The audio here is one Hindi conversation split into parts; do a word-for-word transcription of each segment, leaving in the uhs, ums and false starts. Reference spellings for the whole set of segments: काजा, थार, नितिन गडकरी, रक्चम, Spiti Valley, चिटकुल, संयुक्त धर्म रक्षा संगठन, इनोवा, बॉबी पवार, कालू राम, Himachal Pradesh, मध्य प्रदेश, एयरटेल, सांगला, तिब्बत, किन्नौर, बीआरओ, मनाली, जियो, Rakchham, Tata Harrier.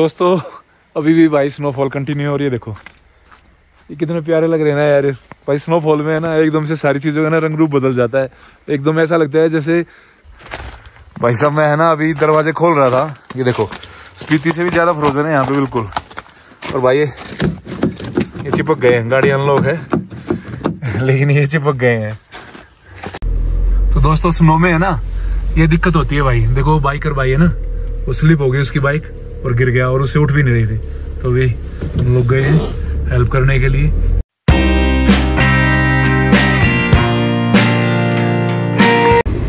दोस्तों अभी भी भाई स्नोफॉल कंटिन्यू हो रही है। देखो ये कितने प्यारे लग रहे हैं ना यार। भाई स्नोफॉल में है ना एकदम से सारी चीज़ों का ना रंग रूप बदल जाता है। एकदम ऐसा लगता है जैसे भाई साहब मैं है ना अभी दरवाजे खोल रहा था। ये देखो स्पीति से भी ज़्यादा फ्रोजन है यहाँ पे बिल्कुल। और भाई ये ये चिपक गए हैं, गाड़ी अनलॉक है लेकिन ये चिपक गए हैं। तो दोस्तों स्नो में है ना ये दिक्कत होती है भाई। देखो बाइकर भाई है ना वो स्लिप हो गई उसकी बाइक और गिर गया और उसे उठ भी नहीं रही थी। तो भाई हम लोग गए हैं हेल्प करने के लिए।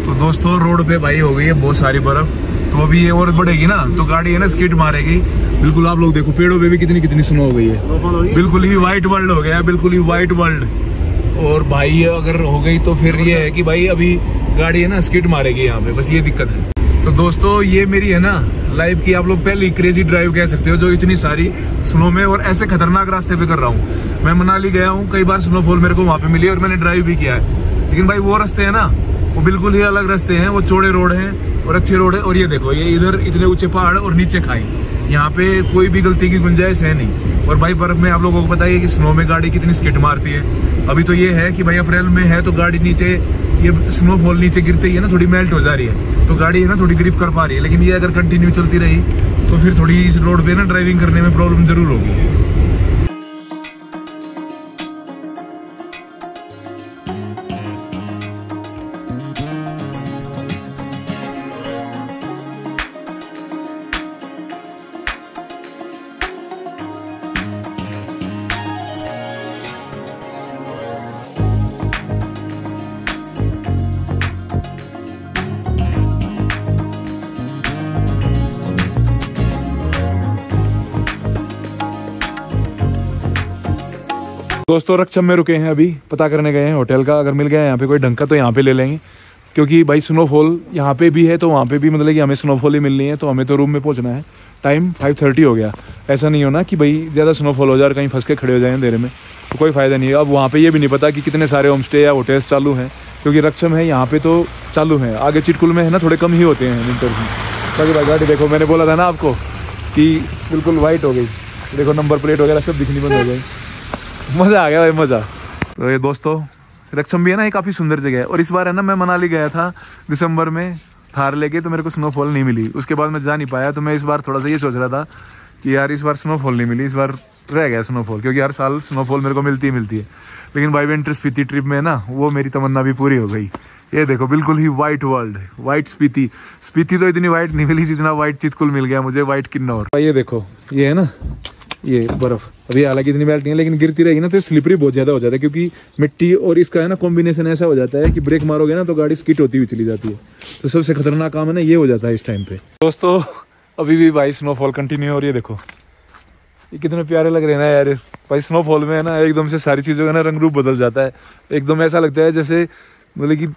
तो दोस्तों रोड पे भाई हो गई है बहुत सारी बर्फ। तो अभी ये और बढ़ेगी ना तो गाड़ी है ना स्किड मारेगी बिल्कुल। आप लोग देखो पेड़ों पे भी कितनी कितनी स्नो हो गई है। बिल्कुल ही व्हाइट वर्ल्ड हो गया है, बिल्कुल ही व्हाइट वर्ल्ड। और भाई अगर हो गई तो फिर ये है कि भाई अभी गाड़ी है ना स्किड मारेगी यहाँ पे, बस ये दिक्कत है। तो दोस्तों ये मेरी है ना लाइफ की आप लोग पहली क्रेजी ड्राइव कह सकते हो, जो इतनी सारी स्नो में और ऐसे खतरनाक रास्ते पे कर रहा हूँ। मैं मनाली गया हूँ, कई बार स्नोफॉल मेरे को वहाँ पे मिली है और मैंने ड्राइव भी किया है, लेकिन भाई वो रास्ते हैं ना वो बिल्कुल ही अलग रास्ते हैं। वो चौड़े रोड हैं और अच्छे रोड है। और ये देखो ये इधर इतने ऊँचे पहाड़ और नीचे खाई, यहाँ पे कोई भी गलती की गुंजाइश है नहीं। और भाई बर्फ में आप लोगों को पता है कि स्नो में गाड़ी कितनी स्किट मारती है। अभी तो ये है कि भाई अप्रैल में है तो गाड़ी नीचे ये स्नोफॉल नीचे गिरते ही है ना थोड़ी मेल्ट हो जा रही है, तो गाड़ी है ना थोड़ी ग्रिप कर पा रही है। लेकिन ये अगर कंटिन्यू चलती रही तो फिर थोड़ी इस रोड पे ना ड्राइविंग करने में प्रॉब्लम जरूर होगी। दोस्तों रक्षम में रुके हैं अभी, पता करने गए हैं होटल का, अगर मिल गया यहाँ पे कोई ढंग का तो यहाँ पे ले लेंगे, क्योंकि भाई स्नोफॉल यहाँ पे भी है तो वहाँ पे भी मतलब कि हमें स्नोफॉल ही मिलनी है। तो हमें तो रूम में पहुँचना है। टाइम फाइव थर्टी हो गया। ऐसा नहीं होना कि भाई ज़्यादा स्नोफॉल हो जाए और कहीं फंस के खड़े हो जाए अंधेरे में, तो कोई फ़ायदा नहीं है। अब वहाँ पर ये भी नहीं पता कि कितने सारे होम स्टे या होटल्स चालू हैं, क्योंकि रक्षम है यहाँ पर तो चालू हैं। आगे चिटकुल में है ना थोड़े कम ही होते हैं विंटर में। बाकी भाई गाड़ी देखो, मैंने बोला था ना आपको कि बिल्कुल वाइट हो गई। देखो नंबर प्लेट वगैरह सब दिखनी बंद हो गई। मज़ा आ गया भाई, मज़ा। तो ये दोस्तों रक्षम भी है ना ये काफ़ी सुंदर जगह है। और इस बार है ना मैं मनाली गया था दिसंबर में थार लेके, तो मेरे को स्नोफॉल नहीं मिली। उसके बाद मैं जा नहीं पाया। तो मैं इस बार थोड़ा सा ये सोच रहा था कि यार इस बार स्नोफॉल नहीं मिली, इस बार रह गया स्नोफॉल, क्योंकि हर साल स्नोफॉल मेरे को मिलती ही मिलती है। लेकिन भाई विंटर स्पीति ट्रिप में ना वो मेरी तमन्ना भी पूरी हो गई। ये देखो बिल्कुल ही white world, white Spiti. Spiti तो इतनी वाइट नहीं मिली जितना वाइट चितकुल मिल गया मुझे, वाइट किन्नौर। ये देखो ये है ना ये बर्फ़ अभी हालांकि इतनी मेल्ट नहीं है, लेकिन गिरती रहेगी ना तो स्लिपरी बहुत ज़्यादा हो जाता है, क्योंकि मिट्टी और इसका है ना कॉम्बिनेशन ऐसा हो जाता है कि ब्रेक मारोगे ना तो गाड़ी स्किट होती हुई चली जाती है। तो सबसे खतरनाक काम है ना ये हो जाता है इस टाइम पे। दोस्तों अभी भी भाई स्नोफॉल कंटिन्यू हो रही है। देखो ये कितने प्यारे लग रहे हैं ना यार। भाई स्नोफॉल में है ना एकदम से सारी चीज़ों का ना रंग रूप बदल जाता है। एकदम ऐसा लगता है जैसे मतलब कि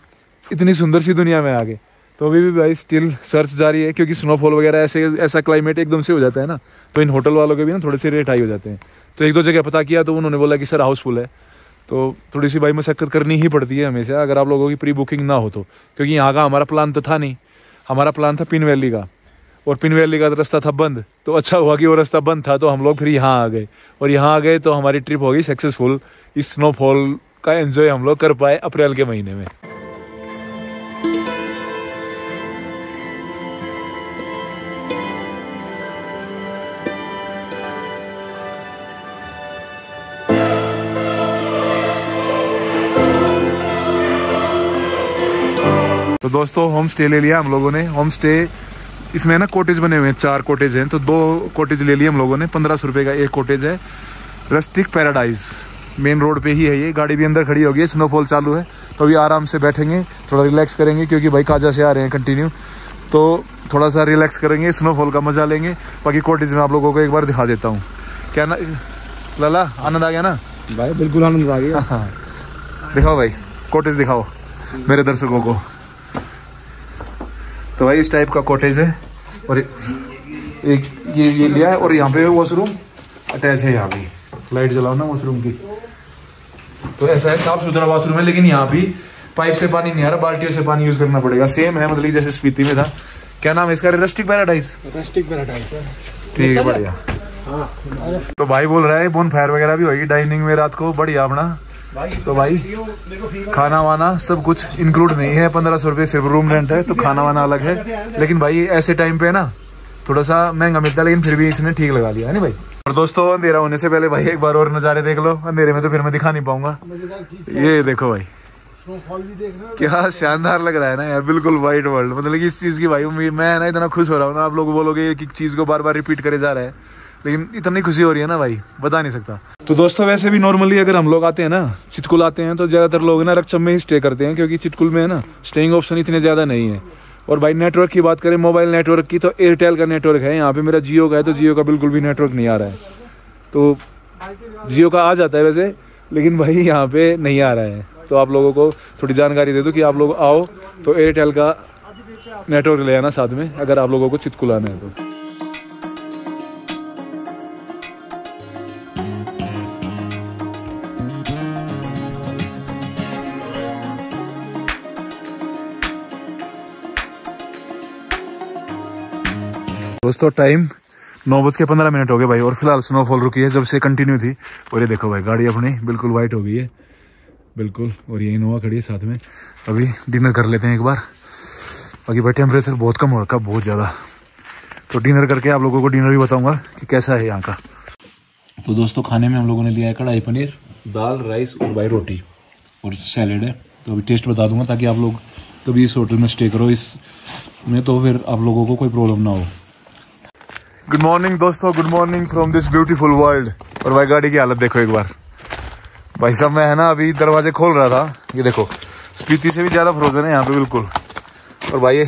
इतनी सुंदर सी दुनिया में आ गए। तो अभी भी भाई स्टिल सर्च जारी है, क्योंकि स्नोफॉल वगैरह ऐसे ऐसा क्लाइमेट एकदम से हो जाता है ना तो इन होटल वालों के भी ना थोड़े से रेट हाई हो जाते हैं। तो एक दो जगह पता किया तो उन्होंने बोला कि सर हाउसफुल है। तो थोड़ी सी भाई मशक्कत करनी ही पड़ती है हमेशा, अगर आप लोगों की प्री बुकिंग ना हो तो, क्योंकि यहाँ का हमारा प्लान तो था नहीं। हमारा प्लान था पिन वैली का, और पिन वैली का रास्ता था बंद। तो अच्छा हुआ कि वो रास्ता बंद था, तो हम लोग फिर यहाँ आ गए। और यहाँ आ गए तो हमारी ट्रिप हो गई सक्सेसफुल। इस स्नोफॉल का एंजॉय हम लोग कर पाए अप्रैल के महीने में। तो दोस्तों होम स्टे ले लिया हम लोगों ने। होम स्टे इसमें ना कॉटेज बने हुए हैं, चार कॉटेज हैं, तो दो कॉटेज ले लिए हम लोगों ने। पंद्रह सौ रुपये का एक कॉटेज है। रस्टिक पैराडाइज मेन रोड पे ही है ये। गाड़ी भी अंदर खड़ी हो गई, स्नोफॉल चालू है तो अभी आराम से बैठेंगे, थोड़ा रिलैक्स करेंगे, क्योंकि भाई काजा से आ रहे हैं कंटिन्यू, तो थोड़ा सा रिलैक्स करेंगे, स्नोफॉल का मज़ा लेंगे। बाकी कॉटेज में आप लोगों को एक बार दिखा देता हूँ। क्या ना लाला, आनंद आ गया ना भाई? बिल्कुल आनंद आ गया। हाँ दिखाओ भाई कॉटेज, दिखाओ मेरे दर्शकों को। तो भाई इस टाइप का कॉटेज है और एक ये ये लिया है। और यहाँ पे वॉशरूम अटैच है, यहाँ भी लाइट जलाओ ना वॉशरूम की। तो ऐसा है साफ सुथरा वॉशरूम है, लेकिन यहाँ भी पाइप से पानी नहीं आ रहा, बाल्टियों से पानी यूज करना पड़ेगा। सेम है मतलब जैसे स्पीति में था। क्या नाम है इसका? Rustic paradise. रस्टिक पैराडाइज है। ठीक है बढ़िया। तो भाई बोल रहा है बोन फायर वगैरह भी होगी डाइनिंग में रात को, बढ़िया अपना। तो भाई खाना वाना सब कुछ इंक्लूड नहीं है, पंद्रह सौ रुपये सिर्फ रूम रेंट है, तो खाना वाना अलग है। लेकिन भाई ऐसे टाइम पे ना थोड़ा सा महंगा मिलता है, लेकिन फिर भी इसने ठीक लगा लिया है ना भाई। और दोस्तों अंधेरा होने से पहले भाई एक बार और नज़ारे देख लो, अंधेरे में तो फिर मैं दिखा नहीं पाऊंगा। ये देखो भाई क्या शानदार लग रहा है ना यार, बिल्कुल वाइट वर्ल्ड। मतलब इस चीज़ की भाई मैं ना इतना खुश हो रहा हूँ ना, आप लोग बोलोगे एक चीज़ को बार बार रिपीट करे जा रहा है, लेकिन इतनी खुशी हो रही है ना भाई बता नहीं सकता। तो दोस्तों वैसे भी नॉर्मली अगर हम लोग आते हैं ना चितकुल आते हैं तो ज़्यादातर लोग ना रक्चम में ही स्टे करते हैं, क्योंकि चितकुल में ना स्टेइंग ऑप्शन इतने ज़्यादा नहीं है। और भाई नेटवर्क की बात करें मोबाइल नेटवर्क की, तो एयरटेल का नेटवर्क है यहाँ पे, मेरा जियो का है तो जियो का बिल्कुल भी नेटवर्क नहीं आ रहा है। तो जियो का आ जाता है वैसे, लेकिन भाई यहाँ पे नहीं आ रहा है। तो आप लोगों को थोड़ी जानकारी दे दूँ कि आप लोग आओ तो एयरटेल का नेटवर्क ले आना साथ में, अगर आप लोगों को चितकुल आना है तो। दोस्तों टाइम नौ बज के पंद्रह मिनट हो गए भाई, और फिलहाल स्नोफॉल रुकी है जब से कंटिन्यू थी। और ये देखो भाई गाड़ी अपनी बिल्कुल वाइट हो गई है बिल्कुल, और ये इनोवा खड़ी है साथ में। अभी डिनर कर लेते हैं एक बार, बाकी भाई टेम्परेचर बहुत कम हो रखा है बहुत ज़्यादा, तो डिनर करके आप लोगों को डिनर भी बताऊँगा कि कैसा है यहाँ का। तो दोस्तों खाने में हम लोगों ने लिया है कढ़ाई पनीर, दाल, राइस और भाई रोटी और सैलेड है। तो अभी टेस्ट बता दूँगा ताकि आप लोग कभी इस होटल में स्टे करो इस में, तो फिर आप लोगों को कोई प्रॉब्लम ना हो। गुड मॉर्निंग दोस्तों, good morning from this beautiful world. और भाई गाड़ी की हालत देखो एक बार भाई साहब, मैं है ना अभी दरवाजे खोल रहा था, ये देखो स्पीति से भी ज़्यादा फ्रोजन है यहाँ पे बिल्कुल। और भाई ये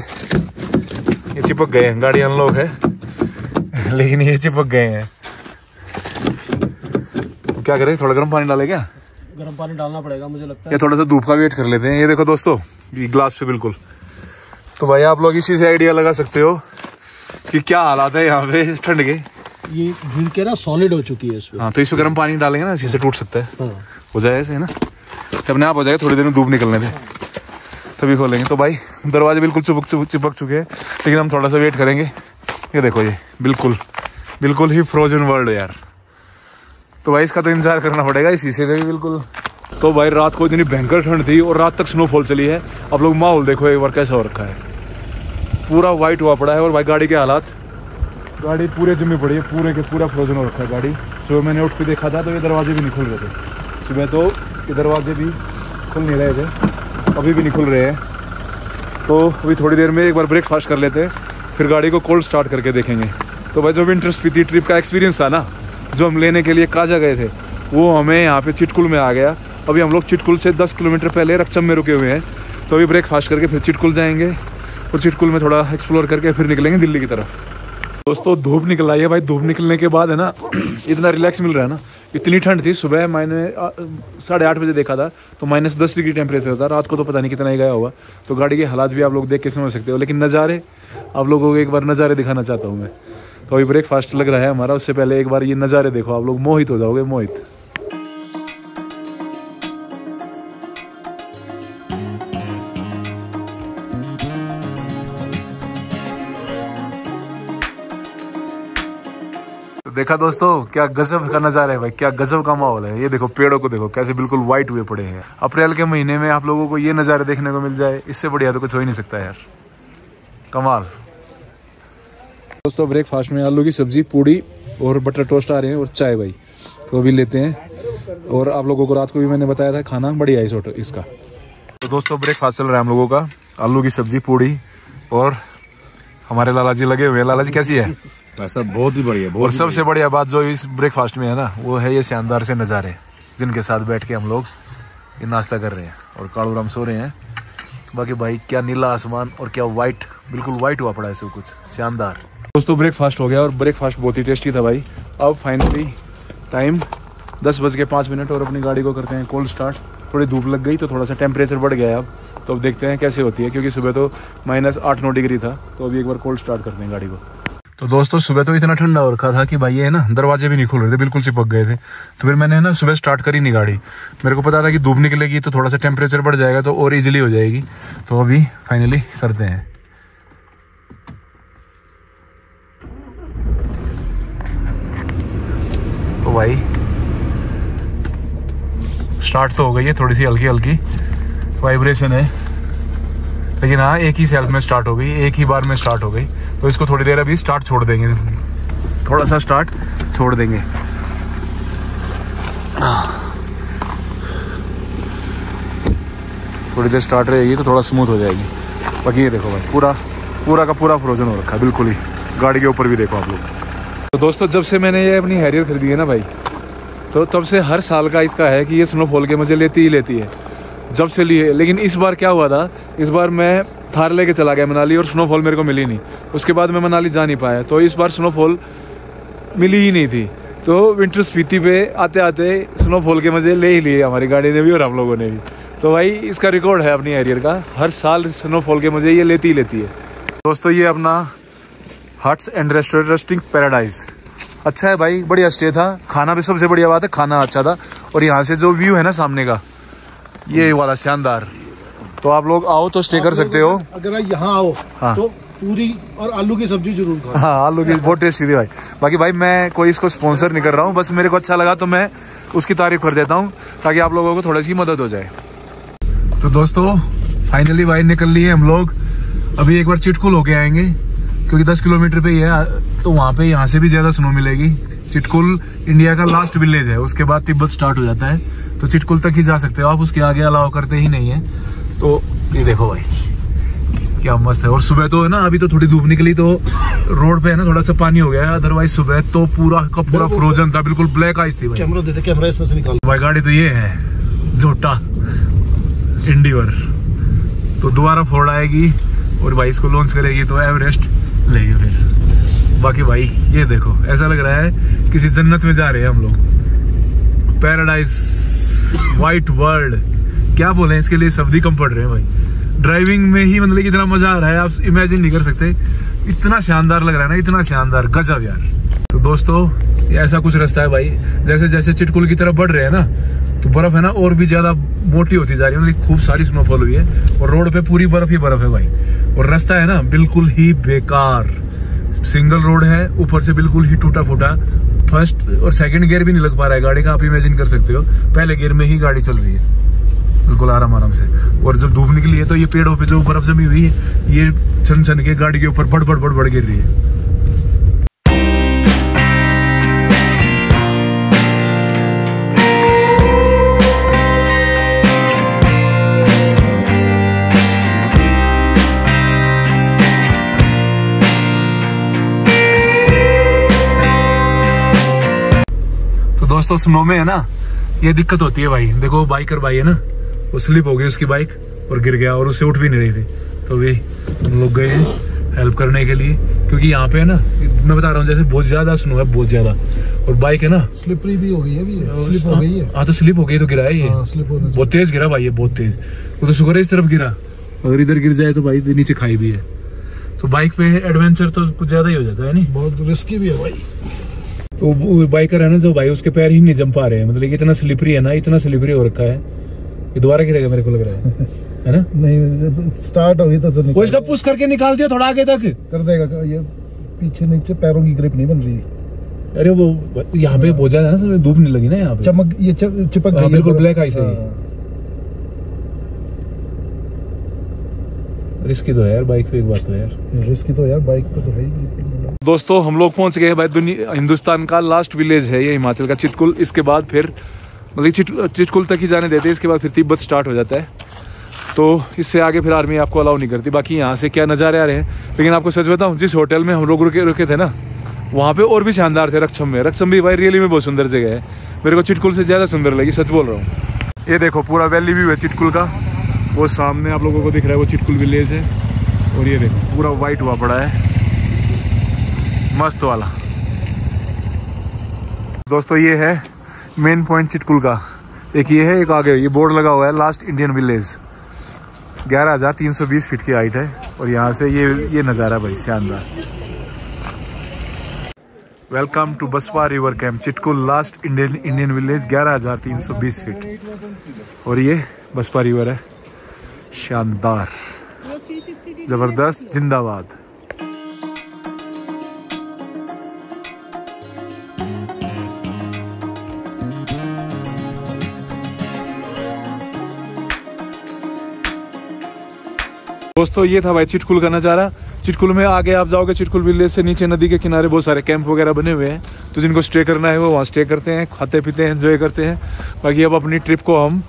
ये चिपक गए हैं, गाड़ी अनलॉक है लेकिन ये चिपक गए हैं, क्या करें थोड़ा गर्म पानी डाले, क्या गर्म पानी डालना पड़ेगा मुझे लगता है, थोड़ा सा धूप का वेट कर लेते हैं। ये देखो दोस्तों ये ग्लास पे बिल्कुल, तो भाई आप लोग इसी से आइडिया लगा सकते हो कि क्या हालात है यहाँ पे ठंड के। ये गिर के ना सॉलिड हो चुकी है इसमें। हाँ तो इसमें गर्म पानी डालेंगे ना, इसी से टूट सकता है। हाँ। हो जाए ऐसे है ना, अपने आप हो जाएगा, थोड़ी देर में धूप निकलने दे तभी खोलेंगे। तो भाई दरवाजे बिल्कुल चिपक चिपक चुके हैं, लेकिन हम थोड़ा सा वेट करेंगे। ये देखो ये बिल्कुल बिल्कुल ही फ्रोजन वर्ल्ड है यार, तो भाई इसका तो इंतजार करना पड़ेगा इसी से भी बिल्कुल। तो भाई रात को इतनी भयंकर ठंड थी और रात तक स्नोफॉल चली है। आप लोग माहौल देखो एक बार कैसा हो रखा है, पूरा वाइट हुआ पड़ा है। और भाई गाड़ी के हालात, गाड़ी पूरे जमी पड़ी है, पूरे के पूरा फ्रोजन हो रखा है गाड़ी। सुबह मैंने उठ के देखा था तो ये दरवाजे भी नहीं खुल रहे थे, सुबह तो ये दरवाजे भी खुल नहीं रहे थे, अभी भी नहीं खुल रहे हैं। तो अभी थोड़ी देर में एक बार ब्रेकफास्ट कर लेते हैं, फिर गाड़ी को कोल्ड स्टार्ट करके देखेंगे। तो भाई जो विंटर स्पीति ट्रिप का एक्सपीरियंस था ना, जो हम लेने के लिए काजा गए थे, वो हमें यहाँ पर चितकुल में आ गया। अभी हम लोग चितकुल से दस किलोमीटर पहले रक्चम में रुके हुए हैं, तो अभी ब्रेकफास्ट करके फिर चितकुल जाएँगे और चितकुल में थोड़ा एक्सप्लोर करके फिर निकलेंगे दिल्ली की तरफ। दोस्तों धूप निकल आई है भाई, धूप निकलने के बाद है ना इतना रिलैक्स मिल रहा है ना। इतनी ठंड थी, सुबह मैंने साढ़े आठ बजे देखा था तो माइनस दस डिग्री टेम्परेचर था, रात को तो पता नहीं कितना ही गया होगा। तो गाड़ी के हालात भी आप लोग देख के समझ सकते हो, लेकिन नज़ारे आप लोगों को एक बार नज़ारे दिखाना चाहता हूँ मैं। तो अभी ब्रेकफास्ट लग रहा है हमारा, उससे पहले एक बार ये नज़ारे देखो, आप लोग मोहित हो जाओगे मोहित। देखा दोस्तों क्या गजब का नज़ारा है भाई, क्या गजब का माहौल है। ये देखो पेड़ों को देखो कैसे बिल्कुल वाइट हुए पड़े हैं। अप्रैल के महीने में आप लोगों को ये नज़ारे देखने को मिल जाए, इससे बढ़िया तो कुछ हो ही नहीं सकता यार, कमाल। दोस्तों ब्रेकफास्ट में आलू की सब्जी, पूड़ी और बटर टोस्ट आ रहे हैं और चाय भाई, तो अभी लेते हैं। और आप लोगों को रात को भी मैंने बताया था खाना बढ़िया इस होटल इसका। तो दोस्तों ब्रेकफास्ट चल रहा है हम लोगों का, आलू की सब्जी, पूड़ी, और हमारे लाला जी लगे हुए हैं। लाला जी कैसी है? बहुत ही बढ़िया। और सबसे बढ़िया बात जो इस ब्रेकफास्ट में है ना, वो है ये शानदार से नज़ारे जिनके साथ बैठ के हम लोग ये नाश्ता कर रहे हैं और कालू राम सो रहे हैं। बाकी भाई क्या नीला आसमान और क्या वाइट, बिल्कुल वाइट हुआ पड़ा है सब कुछ, शानदार। दोस्तों ब्रेकफास्ट हो गया और ब्रेकफास्ट बहुत ही टेस्टी था भाई। अब फाइनली टाइम दस बज के पाँच मिनट और अपनी गाड़ी को करते हैं कोल्ड स्टार्ट। थोड़ी धूप लग गई तो थोड़ा सा टेम्परेचर बढ़ गया है अब, तो अब देखते हैं कैसे होती है, क्योंकि सुबह तो माइनस आठ नौ डिग्री था। तो अभी एक बार कोल्ड स्टार्ट करते हैं गाड़ी को। तो दोस्तों सुबह तो इतना ठंडा हो रखा था कि भाई ये है ना दरवाजे भी नहीं खुल रहे थे, बिल्कुल चिपक गए थे। तो फिर मैंने ना सुबह स्टार्ट करी नहीं गाड़ी, मेरे को पता था कि धूप निकलेगी तो थोड़ा सा टेम्परेचर बढ़ जाएगा तो और इजीली हो जाएगी। तो अभी फाइनली करते हैं। भाई। स्टार्ट तो हो गई है, थोड़ी सी हल्की हल्की वाइब्रेशन है, लेकिन हाँ एक ही सेल्फ में स्टार्ट हो गई, एक ही बार में स्टार्ट हो गई। तो इसको थोड़ी देर अभी स्टार्ट छोड़ देंगे, थोड़ा सा स्टार्ट छोड़ देंगे। थोड़ी देर स्टार्ट रहेगी तो थोड़ा स्मूथ हो जाएगी। बाकी ये देखो भाई, पूरा पूरा का पूरा फ्रोजन हो रखा है बिल्कुल ही, गाड़ी के ऊपर भी देखो आप लोग। तो दोस्तों, जब से मैंने ये अपनी हैरियर खरीदी है ना भाई, तो तब से हर साल का इसका है कि ये स्नोफॉल के मजे लेती ही लेती है, जब से लिए। लेकिन इस बार क्या हुआ था, इस बार मैं थार लेके चला गया मनाली और स्नोफॉल मेरे को मिली नहीं। उसके बाद मैं मनाली जा नहीं पाया, तो इस बार स्नोफॉल मिली ही नहीं थी। तो विंटर स्पीति पे आते आते स्नोफॉल के मज़े ले ही लिए हमारी गाड़ी ने भी और हम लोगों ने भी। तो भाई इसका रिकॉर्ड है अपनी हैरियर का, हर साल स्नोफॉल के मज़े ये लेती ही लेती है। दोस्तों, ये अपना huts and restaurant resting paradise अच्छा है भाई, बढ़िया स्टे था। खाना भी सबसे बढ़िया बात है, खाना अच्छा था। और यहाँ से जो व्यू है ना सामने का, ये वाला शानदार। तो आप लोग आओ तो स्टे कर सकते हो। अगर यहाँ आओ हाँ, तो पूरी और आलू की सब्जी जरूर खाओ। हाँ, आलू की बहुत टेस्टी थी भाई। बाकी भाई मैं कोई इसको स्पॉन्सर नहीं कर रहा हूँ, बस मेरे को अच्छा लगा तो मैं उसकी तारीफ कर देता हूँ, ताकि आप लोगों को थोड़ी सी मदद हो जाए। तो दोस्तों, फाइनली भाई निकल लिए हम लोग। अभी एक बार चिटकुल होके आएंगे, क्योंकि दस किलोमीटर पे ही है, तो वहाँ पे यहाँ से भी ज़्यादा स्नो मिलेगी। चिटकुल इंडिया का लास्ट विलेज है, उसके बाद तिब्बत स्टार्ट हो जाता है। तो चिटकुल तक ही जा सकते हो आप, उसके आगे अलाव करते ही नहीं है। तो ये देखो भाई क्या मस्त है। और सुबह तो है ना, अभी तो थोड़ी धूप निकली तो रोड पे है ना थोड़ा सा पानी हो गया है, अदरवाइज सुबह तो पूरा का पूरा फ्रोजन था, बिल्कुल ब्लैक आइस थी भाई। कैमरा इसमें से निकाल भाई, गाड़ी तो ये है जोटा इंडिवर, तो दोबारा फोर्ड आएगी और भाई इसको लॉन्च करेगी तो एवरेस्ट लेंगे फिर। बाकी भाई ये देखो, ऐसा लग रहा है किसी जन्नत में जा रहे हैं हम लोग। पैराडाइज, वाइट वर्ल्ड, क्या बोले इसके लिए, शब्द ही कम पड़ रहे हैं भाई। ड्राइविंग में ही मतलब इतना मजा आ रहा है, आप इमेजिन नहीं कर सकते। इतना शानदार लग रहा है ना, इतना शानदार, गजब यार। तो दोस्तों, ऐसा कुछ रास्ता है भाई, जैसे जैसे चिटकुल की तरफ बढ़ रहे हैं ना, तो बर्फ है ना और भी ज्यादा मोटी होती जा रही है, मतलब खूब सारी स्नोफॉल हुई है और रोड पे पूरी बर्फ ही बर्फ है भाई। और रास्ता है ना बिल्कुल ही बेकार, सिंगल रोड है, ऊपर से बिल्कुल ही टूटा फूटा। फर्स्ट और सेकंड गियर भी नहीं लग पा रहा है गाड़ी का, आप इमेजिन कर सकते हो। पहले गियर में ही गाड़ी चल रही है बिल्कुल आराम आराम से। और जब धूप निकली है तो ये पेड़ों पे जो बर्फ जमी हुई है, ये छन छन के गाड़ी के ऊपर बड़ बड़ बड़ बड़ गिर रही है। दोस्तों, स्नो में है ना ये दिक्कत होती है भाई। देखो बाइकर भाई है ना, वो स्लिप हो गई उसकी बाइक और गिर गया, और उसे उठ भी नहीं रही थी। तो वे हम लोग गए हेल्प करने के लिए, क्योंकि यहाँ पे है ना, मैं बता रहा हूँ जैसे बहुत ज्यादा स्नो है, बहुत ज्यादा, और बाइक है ना स्लिपरी भी हो गई है, स्लिप हो गई है। हाँ तो स्लिप हो गई तो गिरा है ये, बहुत तेज गिरा भाई, ये बहुत तेज। वो तो शुक्र है इस तरफ गिरा, अगर इधर गिर जाए तो भाई नीचे खाई भी है। तो बाइक पे एडवेंचर तो कुछ ज्यादा ही हो जाता है, नहीं बहुत रिस्की भी है भाई। तो बाइकर है ना जो भाई, उसके पैर ही नहीं जम पा रहे हैं, मतलब इतना स्लिपरी है ना, इतना स्लिपरी हो रखा है। ये दोबारा गिरेगा मेरे को लग रहा है, है ना? नहीं, स्टार्ट हो गई तो तो इसका पुश करके निकाल दिया, थोड़ा आगे तक कर देगा ये, पीछे नीचे पैरों की ग्रिप नहीं बन रही। अरे वो यहाँ पे बोझा है ना, धूप नहीं लगी ना यहाँ पे, चमक ये चिपक गई बिल्कुल ब्लैक आइस है। रिस्की तो यार बाइक पे, एक बात है यार, रिस्की तो यार बाइक पे तो है। दोस्तों, हम लोग पहुंच गए भाई, दुनिया हिंदुस्तान का लास्ट विलेज है ये हिमाचल का चिटकुल। इसके बाद फिर मतलब चिट चिटकुल तक ही जाने देते हैं, इसके बाद फिर तिब्बत स्टार्ट हो जाता है। तो इससे आगे फिर आर्मी आपको अलाउ नहीं करती। बाकी यहाँ से क्या नज़ारे आ रहे हैं, लेकिन आपको सच बताऊँ, जिस होटल में हम लोग रुके रुके थे ना, वहाँ पर और भी शानदार थे। रक्षम में, रक्षम भी भाई रियली में बहुत सुंदर जगह है, मेरे को चिटकुल से ज़्यादा सुंदर लगी, सच बोल रहा हूँ। ये देखो पूरा वैली व्यू है चिटकुल का, वो सामने आप लोगों को दिख रहा है, वो चिटकुल विलेज है। और ये देखो पूरा वाइट हुआ पड़ा है, मस्त वाला। दोस्तों, ये है मेन पॉइंट चिटकुल का, एक ये है, एक आगे ये बोर्ड लगा हुआ है लास्ट इंडियन विलेज। ग्यारह हज़ार तीन सौ बीस फीट की हाइट है, और यहाँ से ये ये नज़ारा भाई शानदार। वेलकम टू बसवा river camp चिटकुल, last Indian Indian village, ग्यारह हज़ार तीन सौ बीस फीट। और ये बसवा रिवर है, शानदार, जबरदस्त, जिंदाबाद। दोस्तों ये था भाई चिटकुल का नज़ारा। चिटकुल में आगे आप जाओगे चिटकुल विलेज से नीचे नदी के किनारे बहुत सारे कैंप वगैरह बने हुए हैं, तो जिनको स्टे करना है वो वहाँ स्टे करते हैं, खाते पीते हैं, एंजॉय करते हैं। बाकी अब अपनी ट्रिप को हम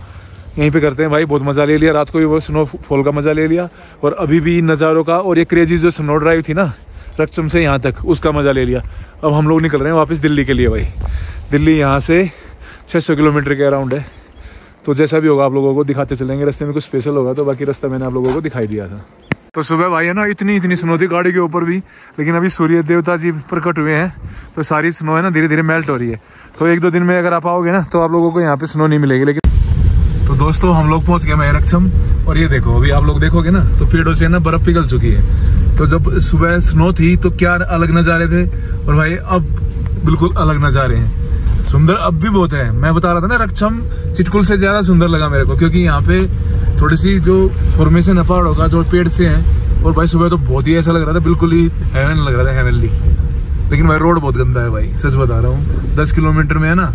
यहीं पे करते हैं भाई। बहुत मज़ा ले लिया, रात को भी वो स्नोफॉल का मज़ा ले लिया और अभी भी नज़ारों का, और ये क्रेजी जो स्नो ड्राइव थी ना रक्चम से यहाँ तक, उसका मज़ा ले लिया। अब हम लोग निकल रहे हैं वापस दिल्ली के लिए भाई। दिल्ली यहाँ से छः सौ किलोमीटर के अराउंड है, तो जैसा भी होगा आप लोगों को दिखाते चलेंगे, रास्ते में कुछ स्पेशल होगा तो। बाकी रास्ता मैंने आप लोगों को दिखाई दिया था। तो सुबह भाई है ना इतनी इतनी स्नो थी गाड़ी के ऊपर भी, लेकिन अभी सूर्य देवता जी प्रकट हुए हैं तो सारी स्नो है ना धीरे धीरे मेल्ट हो रही है। तो एक दो दिन में अगर आप आओगे ना तो आप लोगों को यहाँ पे स्नो नहीं मिलेगी। लेकिन तो दोस्तों हम लोग पहुँच गए मैं रक्चम, और ये देखो अभी आप लोग देखोगे ना तो पेड़ों से ना बर्फ़ पिघल चुकी है। तो जब सुबह स्नो थी तो क्या अलग नज़ारे थे, और भाई अब बिल्कुल अलग नज़ारे हैं। सुंदर अब भी बहुत है। मैं बता रहा था ना रक्चम चिटकुल से ज़्यादा सुंदर लगा मेरे को, क्योंकि यहाँ पे थोड़ी सी जो फॉर्मेशन है पहाड़ों का, जो पेड़ से हैं। और भाई सुबह तो बहुत ही ऐसा लग रहा था, बिल्कुल ही हेवन लग रहा था, हेवनली। लेकिन भाई रोड बहुत गंदा है भाई, सच बता रहा हूँ। दस किलोमीटर में है ना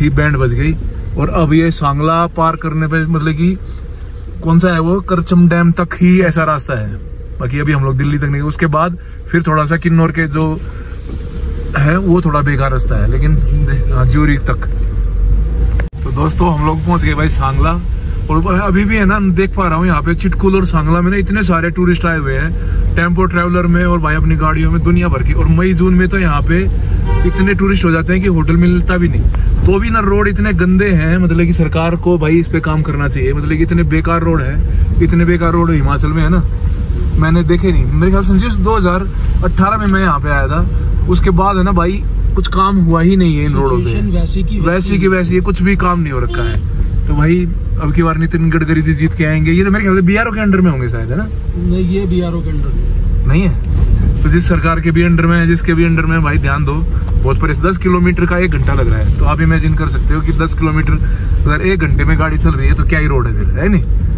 ही बैंड बज गई। और अब ये सांगला पार करने पर मतलब कि कौन सा है वो करचम डैम तक ही ऐसा रास्ता है। बाकी अभी हम लोग दिल्ली तक नहीं, उसके बाद फिर थोड़ा सा किन्नौर के जो है वो थोड़ा बेकार रास्ता है, लेकिन ज्यूरी तक। तो दोस्तों हम लोग पहुंच गए भाई सांगला, और अभी भी है ना देख पा रहा हूँ यहाँ पे चिटकुल और सांगला में ना इतने सारे टूरिस्ट आए हुए हैं टेम्पो ट्रैवलर में, और भाई अपनी गाड़ियों में दुनिया भर की। और मई जून में तो यहाँ पे इतने टूरिस्ट हो जाते हैं कि होटल मिलता भी नहीं। तो भी ना रोड इतने गंदे हैं, मतलब कि सरकार को भाई इस पे काम करना चाहिए। मतलब कि इतने बेकार रोड है, इतने बेकार रोड हिमाचल में है ना, मैंने देखे नहीं। मेरे ख्याल से दो हजार अट्ठारह में मैं यहाँ पे आया था, उसके बाद है ना भाई कुछ काम हुआ ही नहीं है इन रोडों पे, वैसी की वैसी की वैसी कुछ भी काम नहीं हो रखा है। तो भाई अब की बार नितिन गडकरी जी जीत के आएंगे। ये तो मेरे ख्याल से बीआरओ के अंडर में होंगे शायद, है ना? नहीं, ये बीआरओ के अंडर नहीं है। तो जिस सरकार के भी अंडर में है, जिसके भी अंडर में, भाई ध्यान दो। बहुत पर दस किलोमीटर का एक घंटा लग रहा है, तो आप इमेजिन कर सकते हो कि दस किलोमीटर अगर एक घंटे में गाड़ी चल रही है तो क्या ही रोड है फिर, है नहीं?